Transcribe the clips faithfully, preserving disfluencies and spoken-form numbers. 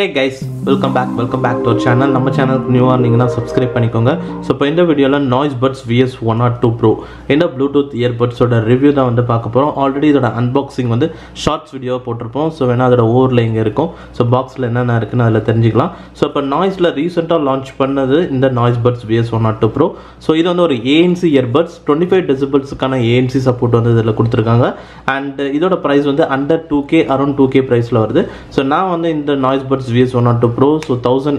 Hey guys, welcome back, welcome back to our channel. Nama channel ku new ah neenga subscribe panikonga. So ipo indha video la Noise Buds V S one oh two Pro indha Bluetooth earbuds oda review da vandu paakaporam. Already idoda unboxing vandu shorts video potrupom. So vena adoda overlay inga irukum. So box la enna na irukku na adha therinjikalam. So ipo Noise la recent ah launch pannadhu indha Noise Buds V S one oh two Pro. So idu vandu oru A N C earbuds twenty-five decibels kana A N C support vandu idla kuduthirukanga and idoda price vandu under two K around two K price la varudhu. So na vandu indha Noise Buds V S one oh two Pro so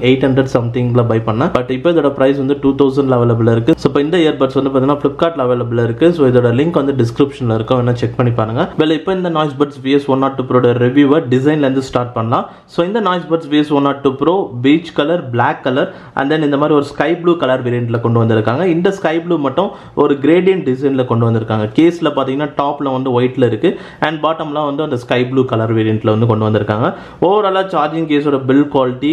eighteen hundred something la buy panna, but ipo idoda price vandu two thousand available irukku. So ipo indha earbuds vandu pathina Flipkart la available irukku. So idoda link on the description la irukku, vena check panni paarenga. Well ipo indha Noise Buds V S one oh two Pro oda review design la irundhu start pannalam. So indha Noise Buds V S one oh two Pro beige color, black color and then indha mari or sky blue color variant la kondu vandirukanga. Indha sky blue mattum or gradient design la kondu vandirukanga. Case la pathina top la vandu white la irukku and bottom la vandu andha sky blue color variant la vandu kondu vandirukanga. Overall charging case build quality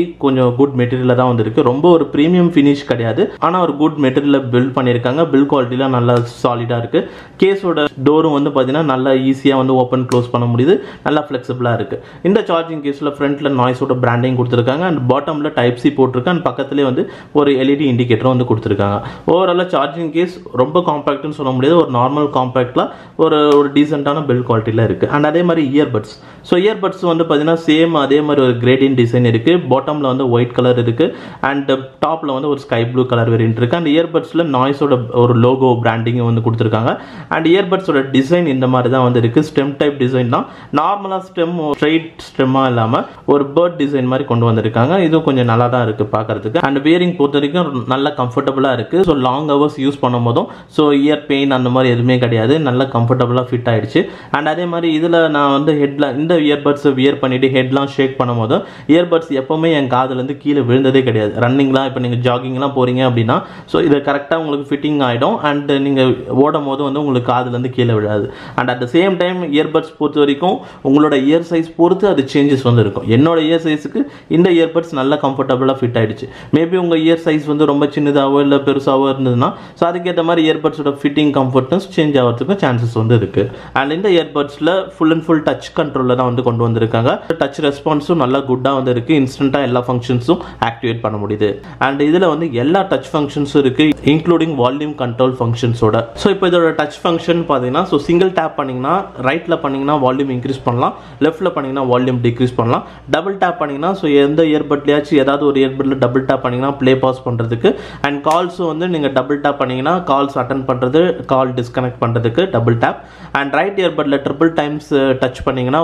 good material da vandirukku, romba or premium finish kadiyadu ana or good material build pannirukanga. Build quality la nalla solid ah irukku. Case oda door vandu pathina nalla easy ah vandu open close panna mudiyudhu, nalla flexible ah irukku. Inda charging case la front la Noise oda branding kuduthirukanga and bottom la Type C potrukanga and pakkathile vandu or L E D indicator vandu kuduthirukanga. Overall charging case romba compact nu solla mudiyadhu, or normal compact la or or decent ana build quality la irukku. And adhe mari earbuds, so earbuds vandu pathina same adhe mari or gradient design இருக்கு. Bottom ல வந்து white color இருக்கு and top ல வந்து ஒரு sky blue color variant இருக்கு. And earbuds ல Noise ஓட ஒரு logo branding வந்து கொடுத்திருக்காங்க. And earbuds ஓட design இந்த மாதிரி தான் வந்து இருக்கு. Stem type design தான். நார்மலா stem straight stem இல்லாம ஒரு bird design மாதிரி கொண்டு வந்திருக்காங்க. இது கொஞ்சம் நல்லா தான் இருக்கு பார்க்கிறதுக்கு. And wearing பொறுத்தவரைக்கும் நல்ல comfortable-ஆ இருக்கு. So long hours use பண்ணும்போது so ear pain அந்த மாதிரி எதுமே கிடையாது. நல்ல comfortable-ஆ fit ஆயிடுச்சு. And அதே மாதிரி இதுல நான் வந்து headல இந்த earbuds wear பண்ணிட்டு headலாம் shake பண்ணும்போது earbuds எப்பவுமே என் காதுல இருந்து கீழ விழுந்ததே கிடையாது. ரன்னிங்ல இப்ப நீங்க ஜாகிங்லாம் போறீங்க அப்படினா சோ இது கரெக்ட்டா உங்களுக்கு ஃபிட்டிங் ஆயிடும் and நீங்க ஓடும்போது வந்து உங்களுக்கு காதுல இருந்து கீழ விழாது. And at the same time earbuds பொறுத்த வரைக்கும் உங்களோட ear size பொறுத்து அது changes வந்து இருக்கும். என்னோட ear size-க்கு இந்த earbuds நல்ல comfortable-ஆ fit ஆயிடுச்சு. Maybe உங்க ear size வந்து ரொம்ப சின்னதாவோ இல்ல பெருசாவோ இருந்ததுனா சோ அதுக்கு ஏத்த மாதிரி earbuds-ஓட fitting comfortness change ஆவறதுக்கு chances வந்து இருக்கு. And இந்த earbuds-ல full and full touch control-ல தான் வந்து கொண்டு வந்திருக்காங்க. Touch response-உம் நல்ல good-ஆ வந்து இருக்கு. Instant-ஆ எல்லா functions-உம் activate பண்ண முடியுது. And இதுல வந்து எல்லா touch functions-உம் இருக்கு, including volume control functions-ஓட. So இப்போ இதோட touch function பாத்தீங்கன்னா so single tap பண்ணீங்கன்னா right-ல பண்ணீங்கன்னா volume increase பண்ணலாம், left-ல பண்ணீங்கன்னா volume decrease பண்ணலாம். Double tap பண்ணீங்கன்னா so எந்த earbud-லயாச்சு ஏதாவது ஒரு earbud-ல double tap பண்ணீங்கன்னா play pause பண்றதுக்கு and calls-உம் வந்து நீங்க double tap பண்ணீங்கன்னா calls attend பண்றது, call disconnect பண்றதுக்கு double tap. And right earbud-ல triple times touch பண்ணீங்கன்னா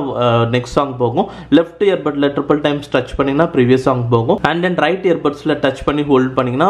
next song போகும், left earbud-ல triple times touch பண்ணீங்கன்னா previous song போகும். And then right earbuds-ல touch பண்ணி hold பண்ணீங்கன்னா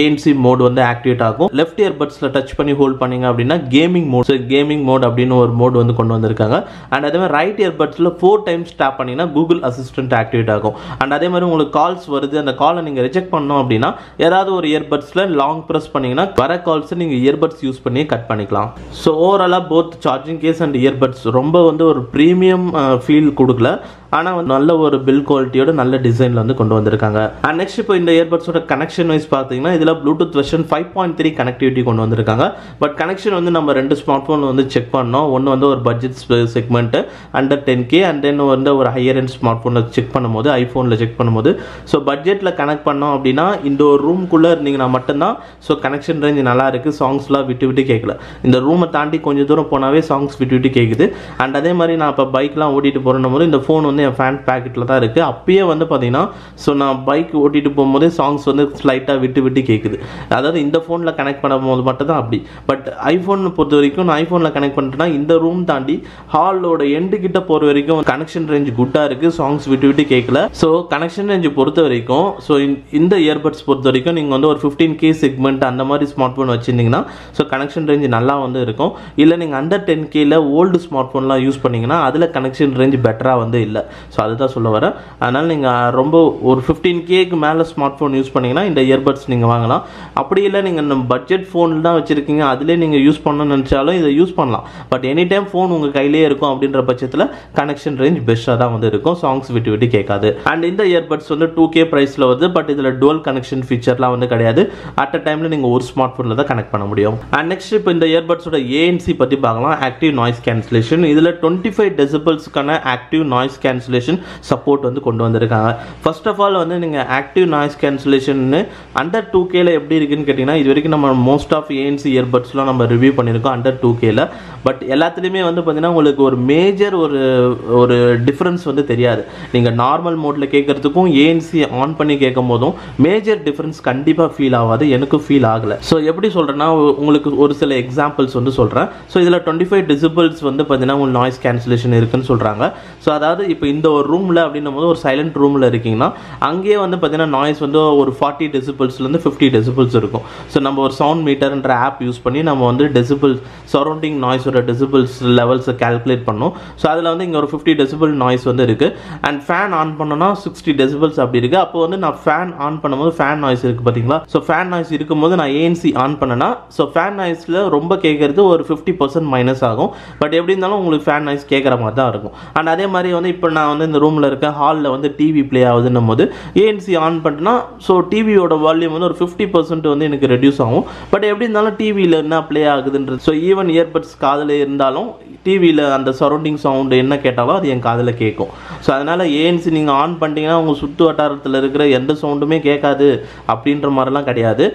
A N C mode வந்து ஆக்டிவேட் ஆகும். Left earbuds-ல touch பண்ணி hold பண்ணீங்க அப்படினா gaming mode. So gaming mode அப்படின ஒரு mode வந்து கொண்டு வந்திருக்காங்க. And அதே மாதிரி right earbuds-ல four times tap பண்ணீங்கன்னா Google Assistant ஆக்டிவேட் ஆகும். And அதே மாதிரி உங்களுக்கு கால்ஸ் வருது, அந்த காலை நீங்க ரிஜெக்ட் பண்ணனும் அப்படினா ஏதாவது ஒரு earbuds-ல long press பண்ணீங்கன்னா வர கால்ஸ் நீங்க earbuds யூஸ் பண்ணி கட் பண்ணிக்கலாம். So overall both charging case and earbuds ரொம்ப வந்து ஒரு premium feel கொடுக்கல, ஆனா நல்ல ஒரு build quality நல்ல டிசைன்ல வந்து கொண்டு வந்திருக்காங்க. And next இப்போ இந்த earbuds ஓட கனெக்ஷன் வைஸ் பாத்தீங்கன்னா இதல Bluetooth version five point three connectivity கொண்டு வந்திருக்காங்க. பட் கனெக்ஷன் வந்து நம்ம ரெண்டு ஸ்மார்ட்போன் வந்து செக் பண்ணோம். ஒன்னு வந்து ஒரு budget segment under ten K and then வந்து ஒரு ஹையர் எண்ட் ஸ்மார்ட்போன்ல செக் பண்ணும்போது iPhoneல செக் பண்ணும்போது சோ பட்ஜெட்ல கனெக்ட் பண்ணோம் அப்படினா இந்த ஒரு ரூம் குள்ள நீங்கனா மட்டும் தான் சோ கனெக்ஷன் ரேஞ்ச் நல்லா இருக்கு. சாங்ஸ்லாம் விட்டு விட்டு கேட்கல. இந்த ரூமை தாண்டி கொஞ்ச தூரம் போனாவே சாங்ஸ் விட்டு விட்டு கேக்குது. And அதே மாதிரி நான் இப்ப பைக்லாம் ஓட்டிட்டு போறனம்போது இந்த ஃபோன் வந்து என் ஃபேன் பாக்கெட்ல தான் இருக்கு. அப்பயே வந்து பாத்தீங்கன்னா சோ நான் பைக் ஓட்டிட்டு போகும்போது சாங்ஸ் வந்து ஸ்லைட்டா விட்டு விட்டு கேக்குது. அதாவது இந்த போன்ல கனெக்ட் பண்ணும்போது மட்டும் தான் அப்படி. பட் ஐபோன் பொறுத்த வரைக்கும் நான் ஐபோன்ல கனெக்ட் பண்ணிட்டேன்னா இந்த ரூம் தாண்டி ஹாலோட எண்டு கிட்ட போற வரைக்கும் கனெக்ஷன் ரேஞ்ச் குட்டா இருக்கு, சாங்ஸ் விட்டு விட்டு கேட்கல. சோ கனெக்ஷன் ரேஞ்ச் பொறுத்த வரைக்கும் சோ இந்த இயர்பட்ஸ் பொறுத்த வரைக்கும் நீங்க வந்து ஒரு fifteen K செக்மெண்ட் அந்த மாதிரி ஸ்மார்ட் போன் வச்சிருந்தீங்கன்னா சோ கனெக்ஷன் ரேஞ்ச் நல்லா வந்து இருக்கும். இல்ல நீங்க under ten K ல ஓல்டு ஸ்மார்ட் போன்லாம் யூஸ் பண்ணீங்கன்னா அதுல கனெக்ஷன் ரேஞ்ச் பெட்டரா வந்து இல்ல. சோ அதுதான் சொல்ல வரேன். அதனால நீங்க ரொம்ப ஒரு fifteen K க்கு மேல ஸ்மார்ட் போன் யூஸ் பண்ணீங்கன்னா இந்த இயர்பட்ஸ் நீங்க வாங்கலாம். அப்படி இல்ல நீங்க நம்ம பட்ஜெட் போன்ல தான் வச்சிருக்கீங்க, அதுல நீங்க யூஸ் பண்ணனும் நினைச்சாலும் இத யூஸ் பண்ணலாம். பட் எனி டைம் போன் உங்க கையிலேயே இருக்கும் அப்படின்ற பட்சத்துல கனெக்ஷன் ரேஞ்ச் பெஸ்டா தான் வந்து இருக்கும், சாங்ஸ் விட்டு விட்டு கேட்காது. அண்ட் இந்த இயர்பட்ஸ் வந்து two K பிரைஸ்ல வருது. பட் இதுல டூவல் கனெக்ஷன் ஃபீச்சர்லாம் வந்து கிடையாது. அட் அ டைம்ல நீங்க ஒரு ஸ்மார்ட் போன்ல தான் கனெக்ட் பண்ண முடியும். அண்ட் நெக்ஸ்ட் இப்போ இந்த இயர்பட்ஸோட A N C பத்தி பார்க்கலாம். Active noise cancellation. இதுல twenty-five decibels கான ஆக்டிவ் நாய்ஸ் கேன்சலேஷன் சப்போர்ட் வந்து கொண்டு கொண்டு வந்திருக்காங்க. First of all வந்து நீங்க active noise cancellation under two K ல எப்படி இருக்குன்னு கேட்டினா, இதுவரைக்கும் நம்ம most of A N C earbudsலாம் நம்ம ரிவ்யூ பண்ணிருக்கோம் under two K ல. பட் எல்லாத்துலயுமே வந்து பாத்தீங்கன்னா உங்களுக்கு ஒரு மேஜர் ஒரு ஒரு டிஃபரன்ஸ் வந்து தெரியாது. நீங்க நார்மல் மோட்ல கேக்குறதுக்கும் A N C ஆன் பண்ணி கேக்கும்போதும் மேஜர் டிஃபரன்ஸ் கண்டிப்பா ஃபீல் ஆகாது, எனக்கு ஃபீல் ஆகல. சோ எப்படி சொல்றேன்னா உங்களுக்கு ஒரு சில எக்ஸாம்பிள்ஸ் வந்து சொல்றேன். சோ இதுல twenty-five decibels வந்து பாத்தீங்கன்னா உங்களுக்கு noise cancellation இருக்குன்னு சொல்றாங்க. சோ அதாவது இப்போ இந்த ஒரு ரூம்ல அப்படினும்போது ஒரு சைலண்ட் ரூம்ல இருக்கீங்கன்னா அங்கே வந்து பாத்தீங்கன்னா noise வந்து ஒரு forty decibelsல இருந்து fifty decibels இருக்கும். சோ நம்ம ஒரு சவுண்ட் மீட்டர்ன்ற ஆப் யூஸ் பண்ணி நம்ம வந்து decibels சரவுண்டிங் noise ஓட decibels levels கால்குலேட் பண்ணோம். சோ அதுல வந்து இங்க ஒரு fifty decibel noise வந்து இருக்கு. அண்ட் ஃபேன் ஆன் பண்ணோம்னா sixty decibels அப்படி இருக்கு. அப்போ வந்து நான் ஃபேன் ஆன் பண்ணும்போது ஃபேன் noise இருக்கு பாத்தீங்களா. சோ ஃபேன் noise இருக்கும்போது நான் A N C ஆன் பண்ணனா சோ ஃபேன் noise-ல ரொம்ப கேக்குறது ஒரு fifty percent மைனஸ் ஆகும். பட் எப்படி இருந்தாலும் உங்களுக்கு ஃபேன் noise கேக்குற மாதிரி தான் இருக்கும். அண்ட் அதே மாதிரி வந்து இப்போ நான் வந்து இந்த ரூம்ல இருக்க ஹால்ல வந்து டிவி ப்ளே ஆகுதுன்னும் போது A N C ஆன் பண்ணா சோ டிவியோட வால்யூம் வந்து ஒரு fifty percent வந்து எனக்கு ரெடியூஸ் ஆகும். பட் எப்படி இருந்தாலும் டிவில என்ன ப்ளே ஆகுதுன்றது சோ ஈவன் இயர்பட்ஸ் காதுல இருந்தாலும் டிவில அந்த சரௌண்டிங் சவுண்ட் என்ன கேட்டாலும் அது என் காதுல கேட்கும். ஸோ அதனால A N C நீங்க ஆன் பண்ணிட்டீங்கன்னா உங்க சுற்று வட்டாரத்தில் இருக்கிற எந்த சவுண்டுமே கேட்காது அப்படின்ற மாதிரிலாம் கிடையாது.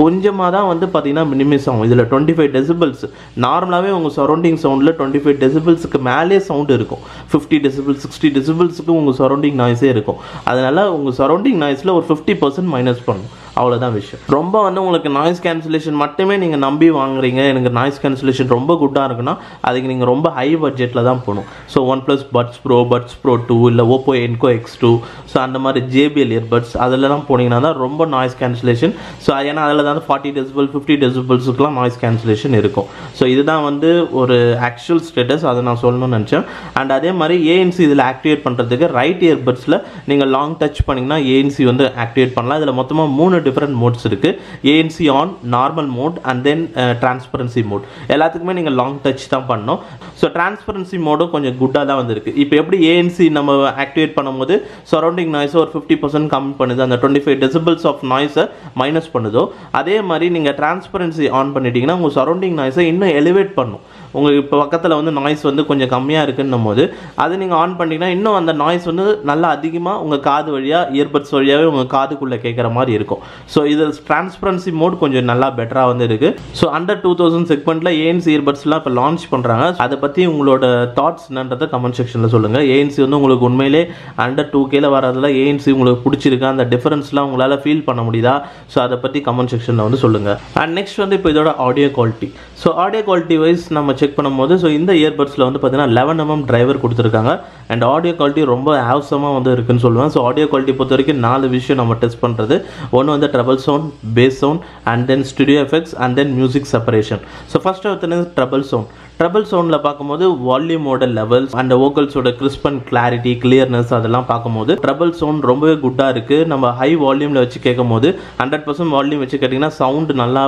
கொஞ்சமாக தான் வந்து பார்த்தீங்கன்னா மினிமைஸ் ஆகும். இதில் டுவெண்ட்டி ஃபைவ் டெசிபிள்ஸ் நார்மலாகவே உங்கள் சரௌண்டிங் சவுண்டில் டுவெண்ட்டி ஃபைவ் டெசிபிள்ஸுக்கு மேலே சவுண்டு இருக்கும். ஃபிஃப்டி டெசிபிள் சிக்ஸ்டி டெசிபிள்ஸுக்கு உங்கள் சரௌண்டிங் நாய்ஸே இருக்கும். அதனால் உங்கள் சரௌண்டிங் நாய்ஸில் ஒரு ஃபிஃப்டி பர்சன்ட் மைனஸ் பண்ணும், அவ்வளோதான் விஷயம். ரொம்ப வந்து உங்களுக்கு நாய்ஸ் கேன்சலேஷன் மட்டுமே நீங்கள் நம்பி வாங்குறீங்க, எனக்கு நாய்ஸ் கேன்சலேஷன் ரொம்ப குட்டாக இருக்குன்னா அதுக்கு நீங்கள் ரொம்ப ஹை பட்ஜெட்டில் தான் போகணும். So One Plus Buds Pro Buds Pro two இல்லை Oppo Enco X two so அந்த மாதிரி ஜேபிஎல் இயர்பட்ஸ் அதெல்லாம் போனீங்கன்னா தான் ரொம்ப நாய்ஸ் கேன்சலேஷன். ஸோ ஏன்னா அதில் தான் ஃபார்ட்டி டெசிபிள் ஃபிஃப்டி டெசிபிள்ஸுக்குலாம் நாய்ஸ் கேன்சலேஷன் இருக்கும். ஸோ இதுதான் வந்து ஒரு ஆக்சுவல் ஸ்டேட்டஸ், அதை நான் சொல்லணும்னு நினச்சேன். அண்ட் அதே மாதிரி ஏஎன்சி இதில் ஆக்டிவேட் பண்ணுறதுக்கு ரைட் இயர்பட்ஸில் நீங்கள் லாங் டச் பண்ணிங்கன்னா ஏஎன்சி வந்து ஆக்டிவேட் பண்ணலாம். இதில் மொத்தமாக மூணு different modes இருக்கு. A N C on, normal mode and then uh, transparency mode. எல்லாத்துக்குமே நீங்க long touch தான் பண்ணணும். So transparency mode கொஞ்சம் குட்டா தான் வந்திருக்கு. இப்போ எப்படி A N C நம்ம ஆக்டிவேட் பண்ணும்போது surrounding noise ஒரு fifty percent கம்மி பண்ணுது, அந்த twenty-five decibels of noise minus பண்ணுதோ அதே மாதிரி நீங்க transparency on பண்ணிட்டீங்கன்னா உங்க surrounding noise இன்னும் elevate பண்ணும். உங்களுக்கு இப்போ பக்கத்தில் வந்து நாய்ஸ் வந்து கொஞ்சம் கம்மியாக இருக்குன்னும் போது அதை நீங்கள் ஆன் பண்ணிங்கன்னா இன்னும் அந்த நாய்ஸ் வந்து நல்லா அதிகமாக உங்கள் காது வழியாக இயர்பட்ஸ் வழியாகவே உங்கள் காதுக்குள்ளே கேட்குற மாதிரி இருக்கும். ஸோ இதில் ட்ரான்ஸ்பரன்சி மோட் கொஞ்சம் நல்லா பெட்டராக வந்து இருக்குது. ஸோ அண்டர் டூ தௌசண்ட் செக்மெண்ட்டில் A N C இயர்பட்ஸ்லாம் இப்போ லான்ச் பண்ணுறாங்க. அதை பற்றி உங்களோட தாட்ஸ் என்னன்றதை கமெண்ட் செக்ஷனில் சொல்லுங்கள். A N C வந்து உங்களுக்கு உண்மையிலே அண்டர் டூ கேல வரதில் A N C உங்களுக்கு பிடிச்சிருக்கா, அந்த டிஃபரன்ஸ்லாம் உங்களால் ஃபீல் பண்ண முடியுதா? ஸோ அதை பற்றி கமெண்ட் செக்ஷனில் வந்து சொல்லுங்கள். அண்ட் நெக்ஸ்ட் வந்து இப்போ இதோட audio quality. So audio quality wise நம்ம செக் பண்ணும்போது ஸோ இந்த இயர்பட்ஸில் வந்து பார்த்தீங்கன்னா eleven millimeter டிரைவர் கொடுத்துருக்காங்க. அண்ட் ஆடியோ குவாலிட்டி ரொம்ப ஆவசமாக வந்து இருக்குன்னு சொல்லுவேன். ஸோ ஆடியோ குவாலிட்டி பொறுத்த வரைக்கும் நாலு விஷயம் நம்ம டெஸ்ட் பண்ணுறது. ஒன்று வந்து treble sound, bass sound and then studio effects and then music separation. So first வந்து ட்ரபிள் சவுண்ட். ட்ரபிள் சவுண்டில் பார்க்கும்போது வால்யூமோட லெவல்ஸ் அண்ட் வோக்கல்ஸோட கிறிஸ்ப் அண்ட் கிளாரிட்டி கிளியர்னஸ் அதெல்லாம் பார்க்கும்போது ட்ரபிள் சவுண்ட் ரொம்பவே குட்டாக இருக்குது. நம்ம ஹை வால்யூமில் வச்சு கேட்கும் போது ஹண்ட்ரட் பர்சன்ட் வால்யூம் வச்சு கேட்டிங்கன்னா சவுண்டு நல்லா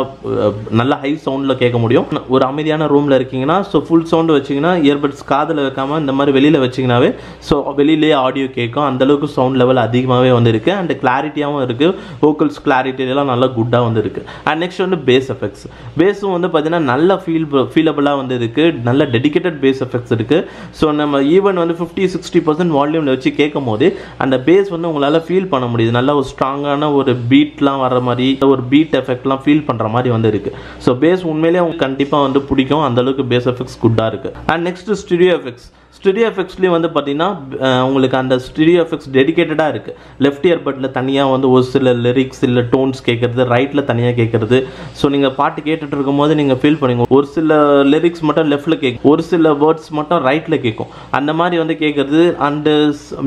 நல்லா ஹை சவுண்டில் கேட்க முடியும். ஒரு அமைதியான ரூமில் இருக்கீங்கன்னா ஸோ ஃபுல் சவுண்டு வச்சிங்கன்னா இயர்பட்ஸ் காதில் வைக்காமல் இந்த மாதிரி வெளியில் வச்சிங்கனாவே ஸோ வெளியிலேயே ஆடியோ கேட்கும். அந்தளவுக்கு சவுண்ட் லெவல் அதிகமாகவே வந்து இருக்குது அண்ட் கிளாரிட்டியாகவும் இருக்குது. வோக்கல்ஸ் கிளாரிட்டியெல்லாம் நல்லா குட்டாக வந்து இருக்குது. அண்ட் நெக்ஸ்ட் வந்து பேஸ் எஃபெக்ட்ஸ். பேஸும் வந்து பார்த்தீங்கன்னா நல்ல ஃபீல் ஃபீலபிளாக வந்து இருக்குது. நல்ல டெடிகேட்டட் பேஸ் எஃபெக்ட்ஸ் இருக்கு. ஸோ நம்ம ஈவன் வந்து ஃபிஃப்டி சிக்ஸ்டி பர்சன்ட் வால்யூமில் வச்சு கேட்கும் போது அந்த பேஸ் வந்து உங்களால் ஃபீல் பண்ண முடியுது. நல்ல ஒரு ஸ்ட்ராங்கான ஒரு பீட்லாம் வர மாதிரி ஒரு பீட் எஃபெக்ட்லாம் ஃபீல் பண்ணுற மாதிரி வந்து இருக்கு. ஸோ பேஸ் உண்மையிலேயே உங்களுக்கு கண்டிப்பாக வந்து பிடிக்கும், அந்தளவுக்கு பேஸ் எஃபெக்ட்ஸ் குட்டாக இருக்கு. And next studio effects. Studio எஃபெக்ட்ஸ்லேயும் வந்து பார்த்தீங்கன்னா உங்களுக்கு அந்த ஸ்டுடியோ எஃபெக்ட்ஸ் டெடிகேட்டடாக இருக்குது. லெஃப்ட் இயர்பட்டில் தனியாக வந்து ஒரு சில லிரிக்ஸ் இல்லை டோன்ஸ் கேட்குறது, ரைட்டில் தனியாக கேட்குறது. ஸோ நீங்கள் பாட்டு கேட்டுட்டு இருக்கும்போது நீங்கள் ஃபீல் பண்ணுங்க, ஒரு சில லிரிக்ஸ் மட்டும் லெஃப்ட்டில் கேட்கும், ஒரு சில வேர்ட்ஸ் மட்டும் ரைட்டில் கேட்கும், அந்த மாதிரி வந்து கேட்குறது. அண்டு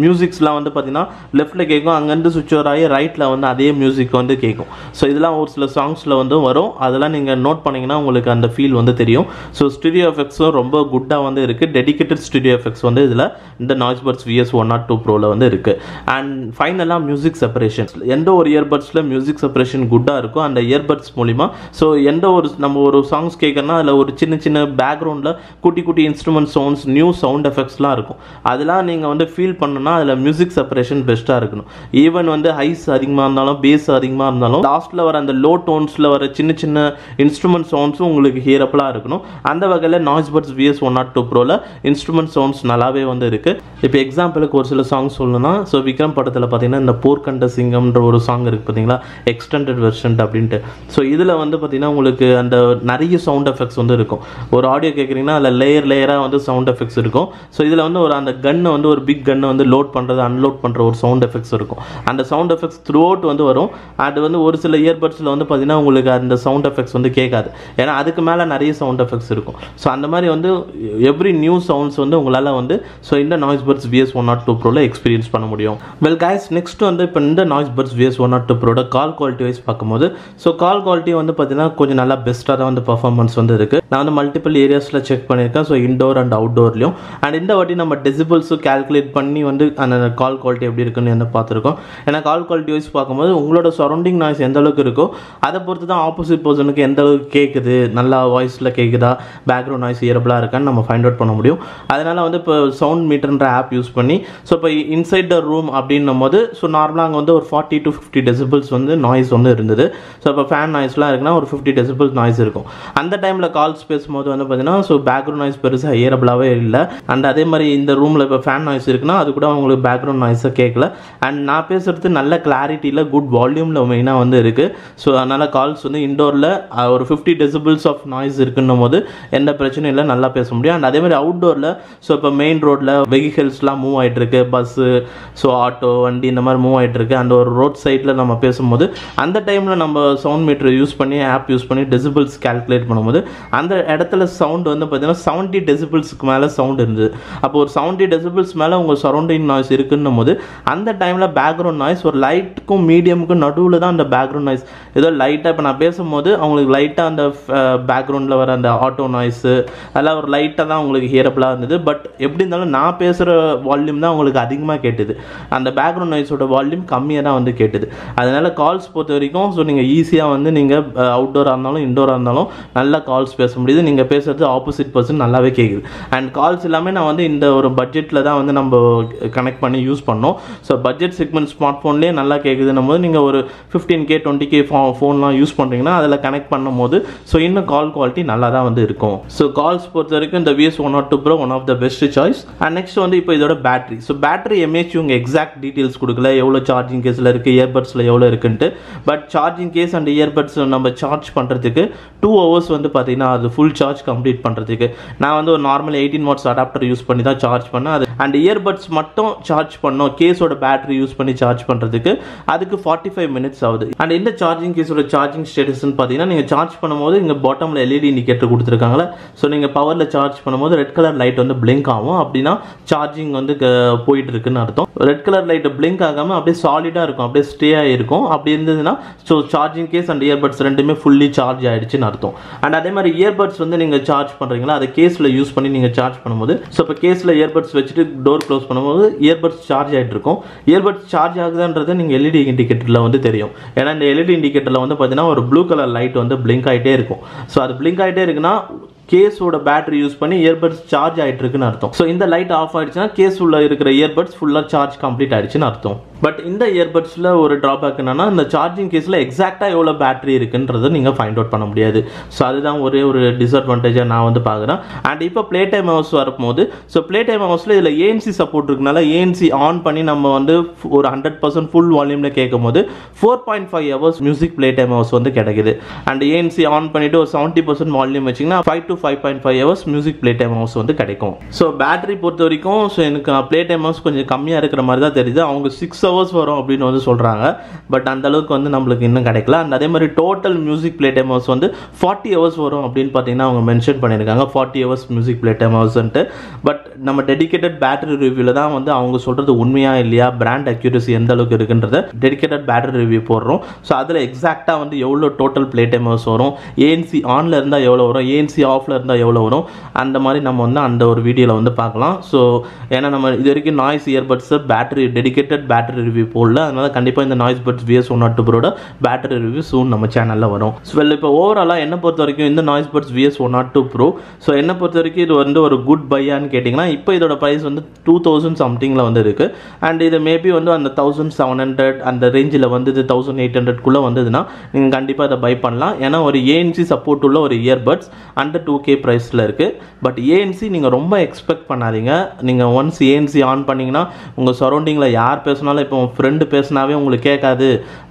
மியூசிக்ஸ்லாம் வந்து பார்த்தீங்கன்னா லெஃப்ட்டில் கேட்கும், அங்கேருந்து சுவிட்ச் ஓவர் ஆகி ரைட்டில் வந்து அதே மியூசிக் வந்து கேட்கும். ஸோ இதெல்லாம் ஒரு சில சாங்ஸில் வந்து வரும். அதெல்லாம் நீங்கள் நோட் பண்ணிங்கன்னா உங்களுக்கு அந்த ஃபீல் வந்து தெரியும். ஸோ ஸ்டுடியோ எஃபெக்ட்ஸும் ரொம்ப குட்டாக வந்து இருக்குது. டெடிகேட்டட் ஸ்டுடியோ எஃபெக்ட்ஸ் வந்து இதில் இந்த Noise Buds V S one oh two Pro ல வந்து இருக்கு. அண்ட் ஃபைனலாக மியூசிக் செப்பரேஷன். எந்த ஒரு இயர்பட்ஸில் மியூசிக் செப்பரேஷன் குட்டாக இருக்கும் அந்த இயர்பட்ஸ் மூலிமா. ஸோ எந்த ஒரு நம்ம ஒரு சாங்ஸ் கேட்கறோம்னா அதில் ஒரு சின்ன சின்ன பேக்ரவுண்டில் குட்டி குட்டி இன்ஸ்ட்ருமெண்ட் சவுண்ட்ஸ், நியூ சவுண்ட் எஃபெக்ட்ஸ்லாம் இருக்கும். அதெல்லாம் நீங்கள் வந்து ஃபீல் பண்ணணும்னா அதில் மியூசிக் செப்பரேஷன் பெஸ்ட்டாக இருக்கணும். ஈவன் வந்து ஹைஸ் அதிகமாக இருந்தாலும் பேஸ் அதிகமாக இருந்தாலும் லாஸ்ட்டில் வர அந்த லோ டோன்ஸில் வர சின்ன சின்ன இன்ஸ்ட்ருமெண்ட் சவுண்ட்ஸும் உங்களுக்கு ஹியரபிளாக இருக்கணும். அந்த வகையில் Noise Buds V S one oh two Pro ல instrument sounds songs nalaave vandu irukku ipo example ku oru sila songs solluna so vikram padathila pathina inda porkanda singam ndra oru song irukku pathina extended version அப்படினு so இதுல வந்து பாத்தீனா உங்களுக்கு அந்த நிறைய sound effects வந்து இருக்கும் ஒரு ஆடியோ கேக்குறீங்கனா அதுல லேயர் லேயரா வந்து சவுண்ட் எஃபெக்ட்ஸ் இருக்கும் so இதுல வந்து ஒரு அந்த கன்ன வந்து ஒரு பிக் கன்ன வந்து லோட் பண்றது அன்லோட் பண்ற ஒரு சவுண்ட் எஃபெக்ட்ஸ் இருக்கும் அந்த சவுண்ட் எஃபெக்ட்ஸ் த்ரூஅவுட் வந்து வரும் அது வந்து ஒரு சில இயர் பட்ஸ்ல வந்து பாத்தீனா உங்களுக்கு அந்த சவுண்ட் எஃபெக்ட்ஸ் வந்து கேட்காது ஏனா அதுக்கு மேல நிறைய சவுண்ட் எஃபெக்ட்ஸ் இருக்கும் so அந்த மாதிரி வந்து எவ்ரி நியூ சவுண்ட்ஸ் வந்து உங்களால வந்து so இந்த Noise Buds V S one oh two Pro ல எக்ஸ்பீரியன்ஸ் பண்ண முடியும் well guys next வந்து இப்போ இந்த Noise Buds V S one oh two Pro ட கால் குவாலிட்டி வைஸ் பாக்கும்போது so call quality வந்து பாத்தீனா கொஞ்சம் நல்லா பெஸ்டா தான் வந்து performance வந்து இருக்கு நான் வந்து multiple areasல check பண்ணிருக்கேன் so indoor and outdoorலயும் and இந்த வாட்டி நம்ம decibels calculate பண்ணி வந்து அந்த call quality எப்படி இருக்குன்னு என்ன பாத்துறோம் ஏனா call quality wise பாக்கும்போது உங்களோட surrounding noise எந்த அளவுக்கு இருக்கோ அத பொறுத்து தான் opposite personக்கு எந்த அளவுக்கு கேக்குது நல்லா voiceல கேக்குதா background noise hearableா இருக்கான்னு நம்ம find out பண்ண முடியும் அதனால வந்து sound meterன்ற app யூஸ் பண்ணி so இப்போ inside the room அப்படினும்போது so நார்மலா அங்க வந்து ஒரு forty to fifty decibels வந்து noise வந்து இருந்தது so அப்ப ஃபேன் நாய்ஸ்லாம் இருக்குனா ஒரு fifty டெசிபல் நாய்ஸ் இருக்கும் அந்த டைம்ல கால்ஸ் பேசும்போது வந்து பாத்தீனா சோ பேக்ரவுண்ட் நாய்ஸ் பெருசா ஹியரபிளாவே இல்ல அண்ட் அதே மாதிரி இந்த ரூம்ல இப்ப ஃபேன் நாய்ஸ் இருக்குனா அது கூட உங்களுக்கு பேக்ரவுண்ட் நாய்ஸா கேட்கல அண்ட் நான் பேசுறது நல்ல கிளாரிட்டில குட் வால்யூம்ல மெயினா வந்து இருக்கு சோ அதனால கால்ஸ் வந்து இன்டோர்ல ஒரு fifty டெசிபல்ஸ் ஆஃப் நாய்ஸ் இருக்கும்போது எந்த பிரச்சனையும் இல்ல நல்லா பேச முடியும் அண்ட் அதே மாதிரி அவுட்டோர்ல சோ இப்ப மெயின் ரோட்ல வெஹிக்கிள்ஸ்லாம் மூவ் ஆயிட்டு இருக்கு பஸ் சோ ஆட்டோ வண்டி இந்த மாதிரி மூவ் ஆயிட்டு இருக்கு அந்த ஒரு ரோட் சைடுல நம்ம பேசும்போது அந்த டைம்ல நம்ம sound meter யூஸ் பண்ணி ஆப் யூஸ் பண்ணி decibels calculate பண்ணும்போது அந்த இடத்துல sound வந்து பாத்தீனா seventy decibels க்கு மேல sound இருந்துது அப்ப ஒரு seventy decibels மேல உங்க சரவுண்டிங் noise இருக்குன்னும்போது அந்த டைம்ல background noise ஒரு லைட்க்கும் மீடியம்க்கும் நடுவுல தான் அந்த background noise ஏதோ லைட்டா இப்ப நான் பேசும்போது உங்களுக்கு லைட்டா அந்த backgroundல வர அந்த auto noise அதெல்லாம் ஒரு லைட்டா தான் உங்களுக்கு hearableா இருந்துது பட் எப்படி இருந்தாலும் நான் பேசுற வால்யூம் தான் உங்களுக்கு அதிகமா கேட்டுது அந்த background noise ஓட வால்யூம் கம்மியா தான் வந்து கேட்டுது அதனால கால்ஸ் பொறுத்த வரைக்கும் சோ நீங்க ஈஸியா வந்து நீங்க அவுட்டோரா இருந்தாலும் இன்டோரா இருந்தாலும் நல்ல கால்ஸ் பேச முடியுது நீங்க பேசுறது ஆப்போசிட் पर्सन நல்லாவே கேக்குது அண்ட் கால்ஸ் எல்லாமே நான் வந்து இந்த ஒரு பட்ஜெட்ல தான் வந்து நம்ம கனெக்ட் பண்ணி யூஸ் பண்ணோம் சோ பட்ஜெட் செக்மெண்ட் ஸ்மார்ட்போன்லயே நல்லா கேக்குதுன்னும்போது நீங்க ஒரு fifteen K twenty K ஃபோன்லாம் யூஸ் பண்றீங்கன்னா அதல கனெக்ட் பண்ணும்போது சோ இன்னும் கால் குவாலிட்டி நல்லா தான் வந்து இருக்கும் சோ கால்ஸ் பொறுத்த வரைக்கும் இந்த V S one oh two Pro one of the best choice and next வந்து இப்போ இதோட battery so battery M H உங்க எக்ஸாக்ட் டீடைல்ஸ் கொடுக்கல எவ்வளவு சார்ஜிங் கேஸ்ல இருக்கு இயர்பட்ஸ்ல எவ்வளவு இருக்குன்னு but charging case and earbuds நம்ம சார்ஜ் பண்றதுக்கு two hours வந்து பாத்தீனா அது full charge complete பண்றதுக்கு நான் வந்து ஒரு normal eighteen watts adapter use பண்ணி தான் சார்ஜ் பண்ண அது and earbuds மட்டும் சார்ஜ் பண்ணோம் கேஸோட பேட்டரி யூஸ் பண்ணி சார்ஜ் பண்றதுக்கு அதுக்கு forty-five minutes ஆகுது and இந்த சார்ஜிங் கேஸோட சார்ஜிங் ஸ்டேட்டஸ் னு பாத்தீங்கன்னா நீங்க சார்ஜ் பண்ணும்போது இங்க பாட்டம்ல L E D இண்டிகேட்டர் கொடுத்திருக்காங்கல சோ நீங்க பவர்ல சார்ஜ் பண்ணும்போது ரெட் கலர் லைட் வந்து blink ஆகும் அப்படினா சார்ஜிங் வந்து போயிட்டு இருக்குன்னு அர்த்தம் ரெட் கலர் லைட் blink ஆகாம அப்படியே சாலிடா இருக்கும் அப்படியே ஸ்டே ஆயிருக்கும் அப்படி இருந்ததுனா so charging case and earbuds ரெண்டுமே fully charge ஆயிடுச்சுன்னு அர்த்தம் and அதே மாதிரி earbuds வந்து நீங்க சார்ஜ் பண்றீங்களா அத கேஸ்ல யூஸ் பண்ணி நீங்க சார்ஜ் பண்ணும்போது சோ இப்ப கேஸ்ல earbuds வெச்சிட்டு டோர் க்ளோஸ் பண்ணும்போது earbuds charge ஆயிட்டிருக்கும் earbuds charge ஆகுதுன்றது நீங்க L E D இண்டிகேட்டர்ல வந்து தெரியும் ஏனா இந்த L E D இண்டிகேட்டர்ல வந்து பாத்தீனா ஒரு blue color light வந்து blink ஆயிட்டே இருக்கும் சோ அது blink ஆயிட்டே இருக்குனா கேஸ் ஓட பேட்டரி யூஸ் பண்ணி earbuds சார்ஜ் ஆயிட்டு இருக்குன்னு அர்த்தம் சோ இந்த லைட் ஆஃப் ஆயிடுச்சுனா கேஸ் உள்ள இருக்கிற earbuds ஃபுல்லா சார்ஜ் கம்ப்ளீட் ஆயிடுச்சுன்னு அர்த்தம் பட் இந்த earbudsல ஒரு டிராபேக் என்னன்னா இந்த சார்ஜிங் கேஸ்ல எக்ஸாக்ட்டா எவ்வளவு பேட்டரி இருக்குன்றதை நீங்க ஃபைண்ட் அவுட் பண்ண முடியாது சோ அதுதான் ஒரே ஒரு டிஸ்அட்வான்டேஜா நான் வந்து பாக்குறேன் அண்ட் இப்போ ப்ளே டைம் ஹவர்ஸ் வரும்போது சோ ப்ளே டைம் ஹவர்ஸ்ல இதுல A N C சப்போர்ட் இருக்குனால A N C ஆன் பண்ணி நம்ம வந்து ஒரு one hundred percent ஃபுல் வால்யூம்ல கேக்கும்போது four point five hours music play time hours வந்து கிடைக்குது and A N C on பண்ணிட்டு ஒரு seventy percent வால்யூம் வெச்சீங்கன்னா five to five point five hours music play time hours வந்து கிடைக்கும் சோ பேட்டரி பொறுத்த வரைக்கும் சோ எனக்கு ப்ளே டைம் ஹவர்ஸ் கொஞ்சம் கம்மியா இருக்கிற மாதிரி தான் தெரியுது அவங்க six hours வரும் அப்படினு வந்து சொல்றாங்க பட் அந்த அளவுக்கு வந்து நமக்கு இன்னும் கிடைக்கல and அதே மாதிரி total music playtime hours வந்து forty hours வரும் அப்படினு பாத்தீங்கன்னா அவங்க மென்ஷன் பண்ணிருக்காங்க forty hours music playtime hours னு பட் நம்ம dedicated battery reviewல தான் வந்து அவங்க சொல்றது உண்மையா இல்லையா brand accuracy எந்த அளவுக்கு இருக்குன்றத dedicated battery review போடுறோம் சோ அதுல எக்ஸாக்ட்டா வந்து எவ்வளவு total playtime hours வரும் A N C ஆன்ல இருந்தா எவ்வளவு வரும் A N C ஆஃப்ல இருந்தா எவ்வளவு வரும் அந்த மாதிரி நம்ம வந்து அந்த ஒரு வீடியோல வந்து பார்க்கலாம் சோ ஏனா நம்ம இதுவரைக்கும் noise earbuds battery dedicated battery review போடல அதனால கண்டிப்பா இந்த Noise Buds V S one oh two Pro ட பேட்டரி ரிவ்யூ சூன் நம்ம சேனல்ல வரும் சோ இப்போ ஓவராலா என்ன பொறுத்த வரைக்கும் இந்த Noise Buds V S one oh two Pro so என்ன பொறுத்த வரைக்கும் இது வந்து ஒரு குட் பையான்னு கேட்டிங்கனா இப்போ இதோட price வந்து two thousand somethingல வந்து இருக்கு and இது மேபி வந்து அந்த seventeen hundred அந்த ரேஞ்சில வந்து eighteen hundred குள்ள வந்ததுனா நீங்க கண்டிப்பா இத பை பண்ணலாம் ஏனா ஒரு A N C சப்போர்ட் உள்ள ஒரு earbuds under two okay price la irukku but A N C நீங்க ரொம்ப expect பண்ணாதீங்க நீங்க once A N C on பண்ணீங்கனா உங்க surrounding la யார் பேசினாலும் இப்போ உங்க friend பேசினாவே உங்களுக்கு கேட்காது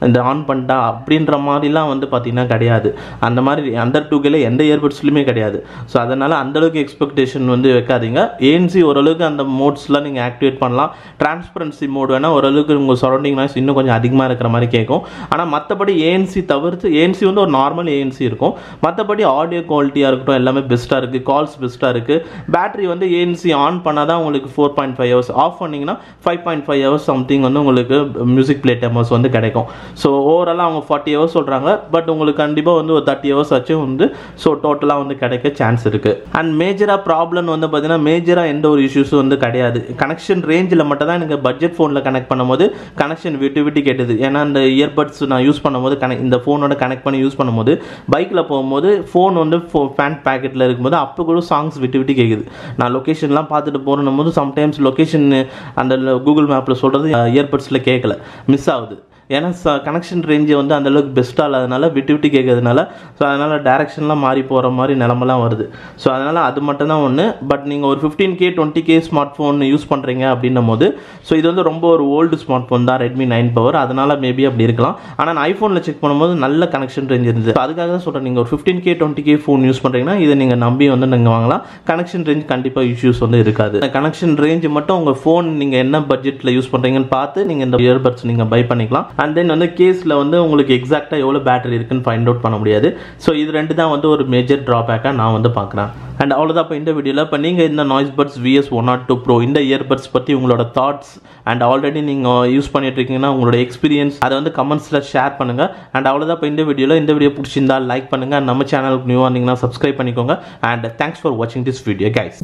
அந்த ஆன் பண்ணிட்டா அப்படின்ற மாதிரி எல்லாம் வந்து பாத்தீங்கன்னா கிடையாது அந்த மாதிரி under two க்குல எந்த earbuds லுமே கிடையாது சோ அதனால அந்த அளவுக்கு expectation வந்து வைக்காதீங்க A N C ஓரளவுக்கு அந்த modes ல நீங்க activate பண்ணலாம் transparency mode வேணா ஓரளவுக்கு உங்க surrounding noise இன்னும் கொஞ்சம் அதிகமா இருக்கிற மாதிரி கேக்கும் ஆனா மத்தபடி A N C தவிர்த்து A N C வந்து ஒரு normal A N C இருக்கும் மத்தபடி audio quality ஆ இருக்கட்டும் எல்லாமே பெஸ்டா இருக்கு கால்ஸ் பெஸ்டா இருக்கு பேட்டரி வந்து A N C ஆன் பண்ணாதா உங்களுக்கு four point five hours off பண்ணீங்கனா five point five hours something வந்து உங்களுக்கு music play timers வந்து கிடைக்கும் சோ ஓவரால் அவங்க forty hours சொல்றாங்க பட் உங்களுக்கு கண்டிப்பா வந்து ஒரு thirty hours ஆச்சு வந்து சோ டோட்டலா வந்து கிடைக்க சான்ஸ் இருக்கு and மேஜரா ப்ராப்ளம் வந்து பாத்தீனா மேஜரா எந்த ஒரு இஷ்யூஸ் வந்து கிடையாது கனெக்ஷன் ரேஞ்சில மட்டும் தான் எனக்கு பட்ஜெட் ஃபோன்ல கனெக்ட் பண்ணும்போது கனெக்ஷன் விட்டு விட்டு கேட்டது ஏனா அந்த இயர்பட்ஸ் நான் யூஸ் பண்ணும்போது இந்த ஃபோனோட கனெக்ட் பண்ணி யூஸ் பண்ணும்போது பைக்ல போயும்போது ஃபோன் வந்து பேண்ட் பாக்கெட்ல இருக்கும்போது அப்போ கூட சாங்ஸ் விட்டு விட்டு கேக்குது நான் லொகேஷன்லாம் பார்த்துட்டு போறேன்னும்போது சம்டைம்ஸ் லொகேஷன் அந்த கூகுள் மேப்ல சொல்றது இயர்பட்ஸ்ல கேட்கல மிஸ் ஆகுது ஏனா கனெக்ஷன் ரேஞ்ச் வந்து அந்த அளவுக்கு பெஸ்டா இல்லாதனால விட்டு விட்டு கேக்குறதுனால சோ அதனால டைரக்ஷன்லாம் மாறி போற மாதிரி நிலமெல்லாம் வருது சோ அதனால அது மட்டும் தான் ஒன்னு பட் நீங்க ஒரு fifteen K twenty K smartphone use பண்றீங்க அப்படின்னும்போது சோ இது வந்து ரொம்ப ஒரு ஓல்ட் ஸ்மார்ட்போன் தான் Redmi nine Power அதனால மேபி அப்படி இருக்கலாம் ஆனா நான் iPhoneல செக் பண்ணும்போது நல்ல கனெக்ஷன் ரேஞ்ச் இருந்துது அதுக்காக தான் சொல்றேன் நீங்க ஒரு fifteen K twenty K phone use பண்றீங்கன்னா இத நீங்க நம்பி வந்து நீங்க வாங்கலாம் கனெக்ஷன் ரேஞ்ச் கண்டிப்பா இஷ்யூஸ் வந்து இருக்காது கனெக்ஷன் ரேஞ்ச் மட்டும் உங்க ஃபோன் நீங்க என்ன பட்ஜெட்ல யூஸ் பண்றீங்கன்னு பார்த்து நீங்க இந்த இயர்பட்ஸ் நீங்க பை பண்ணிக்கலாம் and then on the case la vandu ungalku exact ah evlo battery irukku find out panna mudiyadhu so idu rendu dhaan vandu oru major drawback ah na vandu paakran and avladha appo indha video la appo neenga indha noise buds V S one oh two pro indha earbuds patti ungaloda thoughts and already neenga use panniterkingna ungaloda experience adha vandu comments la share pannunga and avladha appo indha video la indha video pudichindha like pannunga and nama channel ku new ah neenga subscribe pannikonga and thanks for watching this video guys